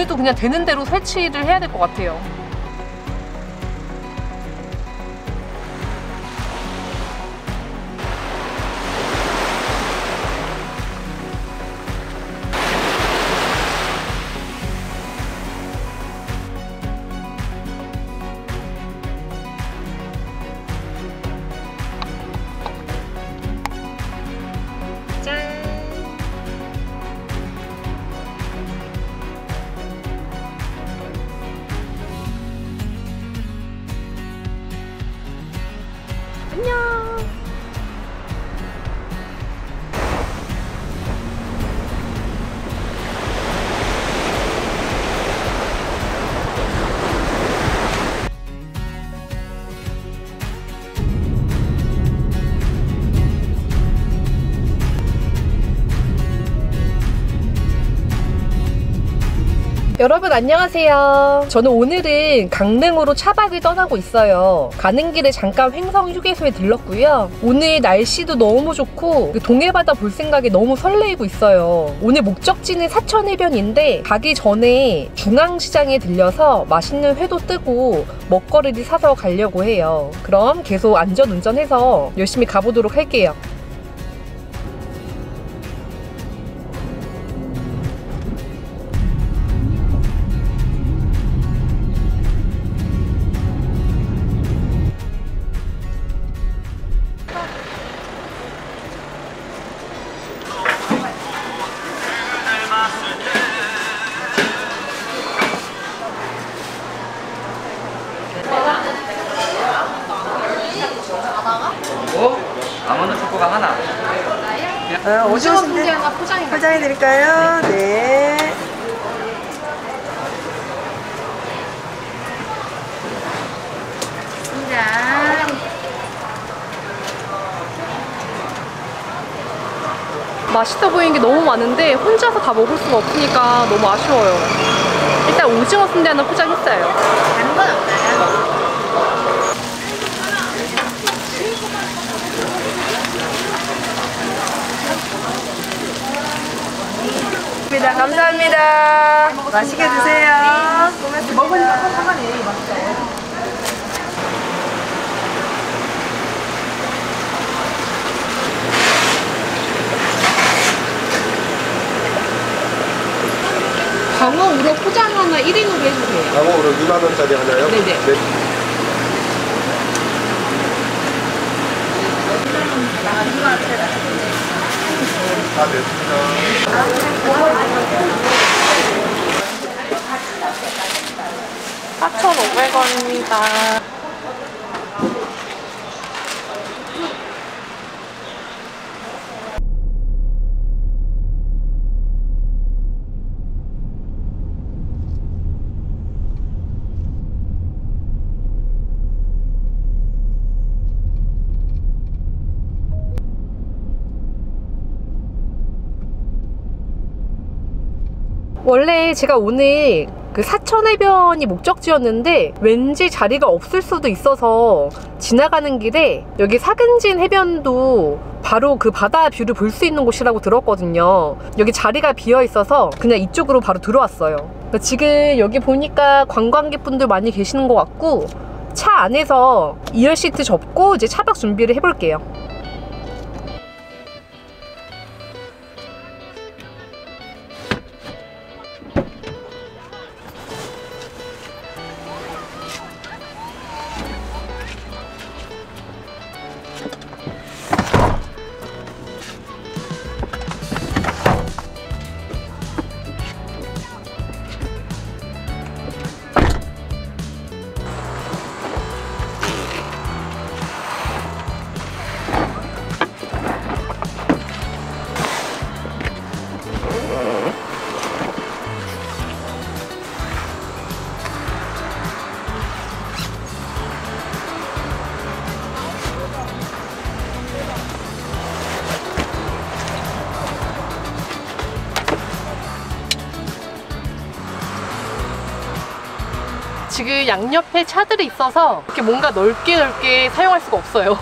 그래도 그냥 되는 대로 설치를 해야 될 것 같아요. 여러분 안녕하세요. 저는 오늘은 강릉으로 차박을 떠나고 있어요. 가는 길에 잠깐 횡성 휴게소에 들렀고요. 오늘 날씨도 너무 좋고 동해바다 볼 생각에 너무 설레이고 있어요. 오늘 목적지는 사천해변인데 가기 전에 중앙시장에 들려서 맛있는 회도 뜨고 먹거리를 사서 가려고 해요. 그럼 계속 안전운전해서 열심히 가보도록 할게요. 오징어 분지 하나 포장해드릴까요? 네. 분장. 맛있어 보이는 게 너무 많은데 혼자서 다 먹을 수가 없으니까 너무 아쉬워요. 일단 오징어 순대 하나 포장했어요. 다른 건 없나요? 감사합니다. 맛있게 드세요. 네. 먹으니까 상관이 맛있어요. 광어 우럭 포장 하나 1인으로 해주세요. 광어 우럭 2만원짜리 하나요? 네네. 네. 다 됐습니다. 4,500원입니다. 원래 제가 오늘 그 사천해변이 목적지였는데 왠지 자리가 없을 수도 있어서 지나가는 길에 여기 사근진 해변도 바로 그 바다 뷰를 볼 수 있는 곳이라고 들었거든요. 여기 자리가 비어 있어서 그냥 이쪽으로 바로 들어왔어요. 지금 여기 보니까 관광객분들 많이 계시는 것 같고 차 안에서 2열 시트 접고 이제 차박 준비를 해볼게요. 지금 양옆에 차들이 있어서 이렇게 뭔가 넓게 사용할 수가 없어요.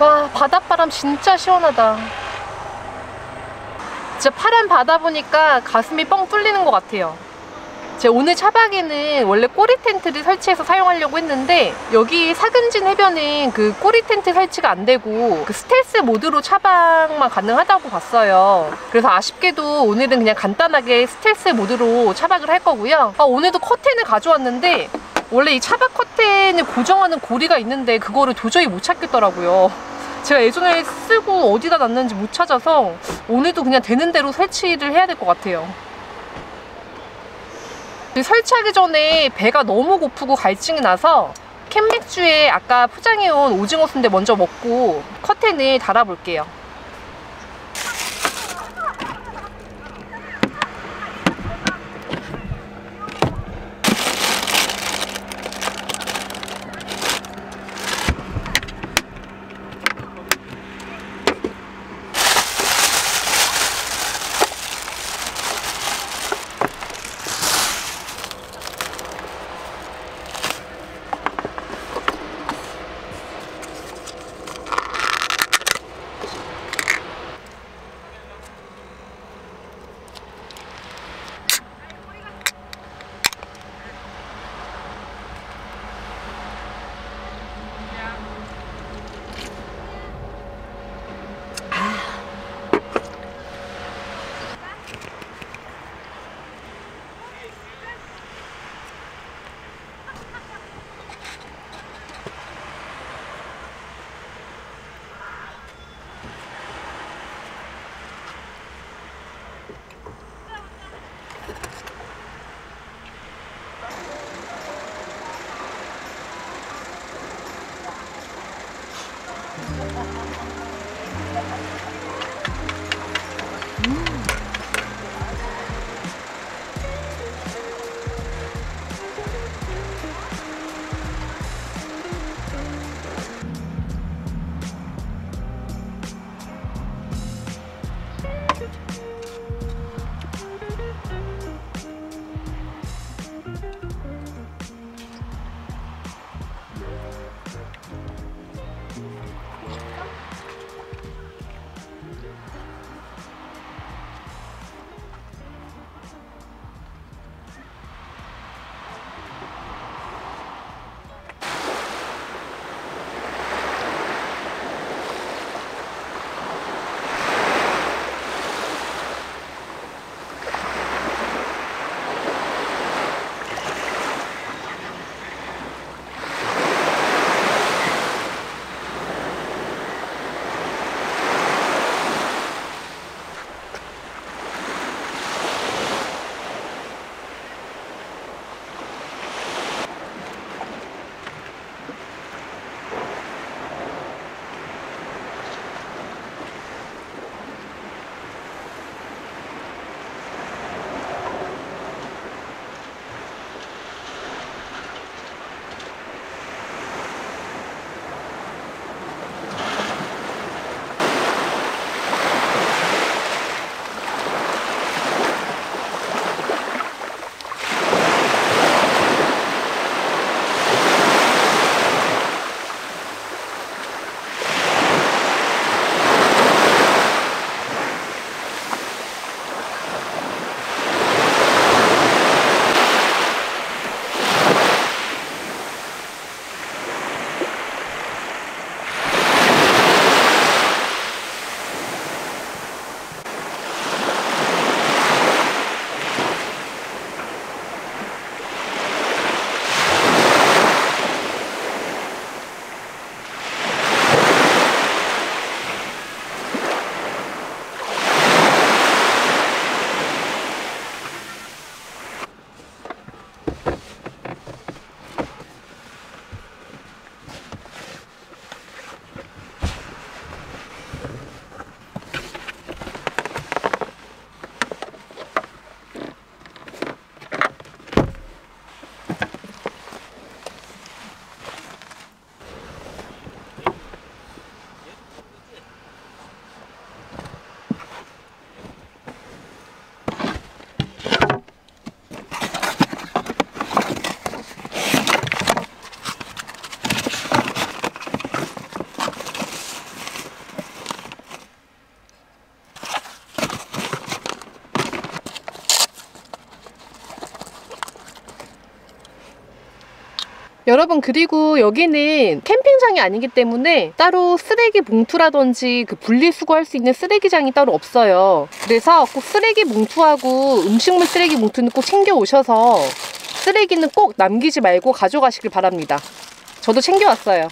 와, 바닷바람 진짜 시원하다. 진짜 파란 바다 보니까 가슴이 뻥 뚫리는 것 같아요. 제가 오늘 차박에는 원래 꼬리 텐트를 설치해서 사용하려고 했는데, 여기 사근진 해변은 그 꼬리 텐트 설치가 안 되고 그 스텔스 모드로 차박만 가능하다고 봤어요. 그래서 아쉽게도 오늘은 그냥 간단하게 스텔스 모드로 차박을 할 거고요. 아, 오늘도 커튼을 가져왔는데 원래 이 차박 커튼을 고정하는 고리가 있는데 그거를 도저히 못 찾겠더라고요. 제가 예전에 쓰고 어디다 놨는지 못 찾아서 오늘도 그냥 되는 대로 설치를 해야 될 것 같아요. 설치하기 전에 배가 너무 고프고 갈증이 나서 캔맥주에 아까 포장해온 오징어 순대 먼저 먹고 커튼을 달아볼게요. 여러분, 그리고 여기는 캠핑장이 아니기 때문에 따로 쓰레기 봉투라든지 그 분리수거할 수 있는 쓰레기장이 따로 없어요. 그래서 꼭 쓰레기 봉투하고 음식물 쓰레기 봉투는 꼭 챙겨 오셔서 쓰레기는 꼭 남기지 말고 가져가시길 바랍니다. 저도 챙겨왔어요.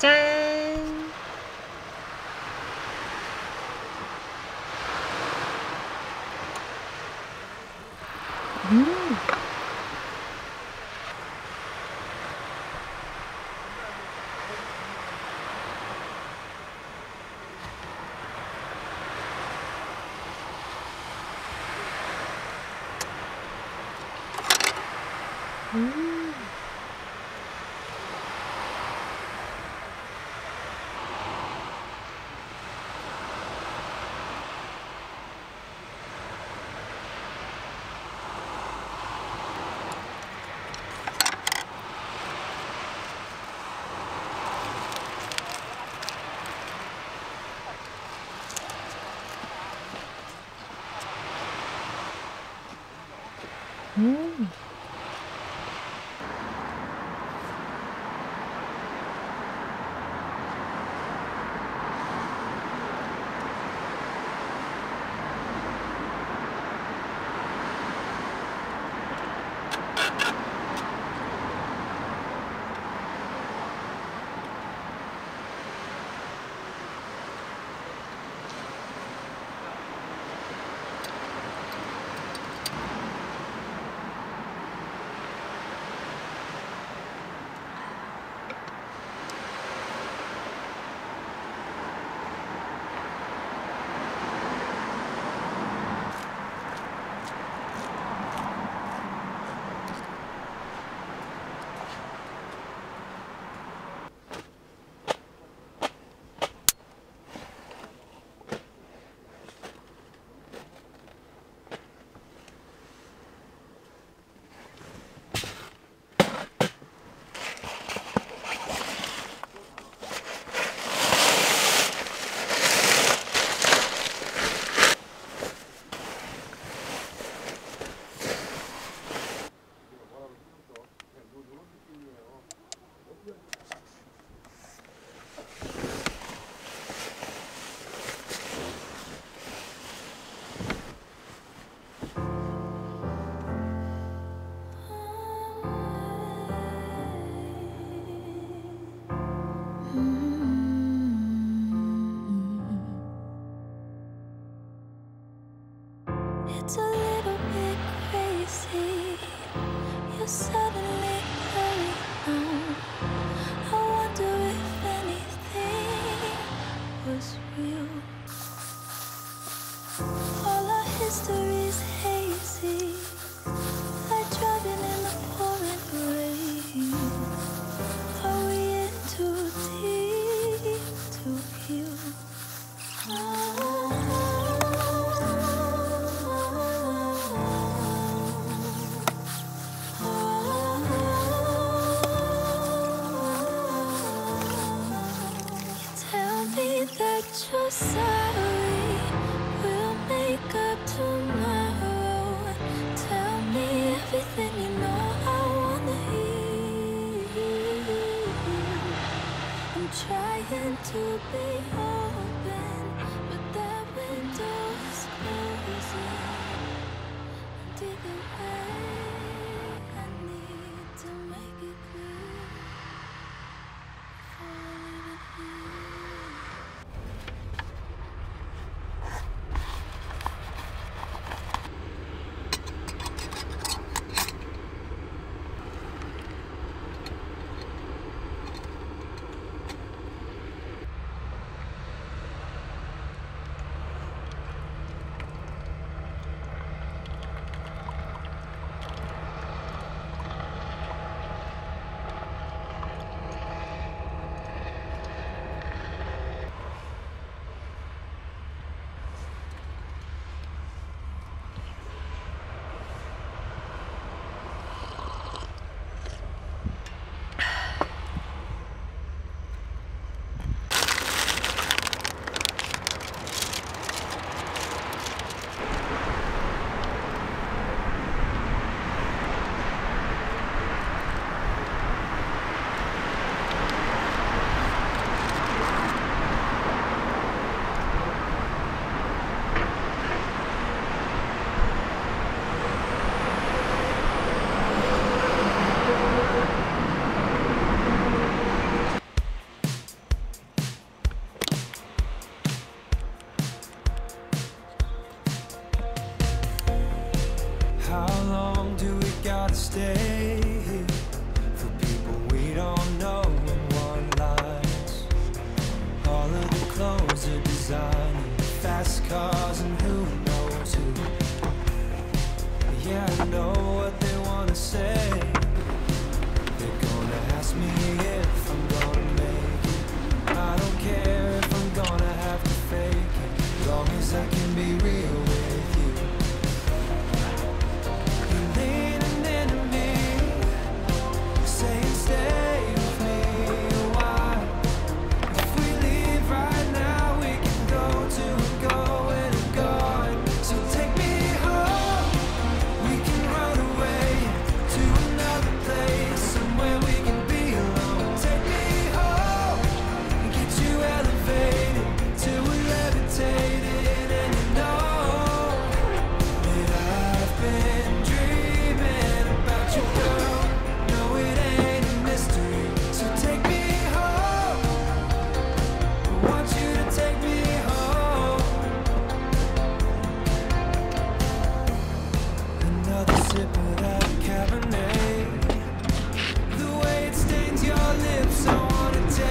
짠! It's a little bit crazy. You're suddenly very calm. I wonder if anything was real. All our history's hazy. I try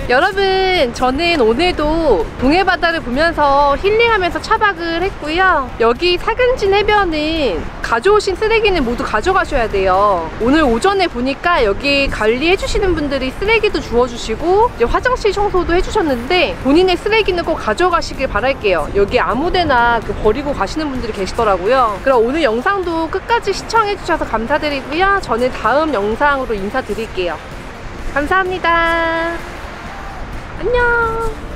여러분, 저는 오늘도 동해바다를 보면서 힐링하면서 차박을 했고요. 여기 사근진 해변은 가져오신 쓰레기는 모두 가져가셔야 돼요. 오늘 오전에 보니까 여기 관리해주시는 분들이 쓰레기도 주워주시고 이제 화장실 청소도 해주셨는데 본인의 쓰레기는 꼭 가져가시길 바랄게요. 여기 아무데나 버리고 가시는 분들이 계시더라고요. 그럼 오늘 영상도 끝까지 시청해주셔서 감사드리고요. 저는 다음 영상으로 인사드릴게요. 감사합니다. 안녕.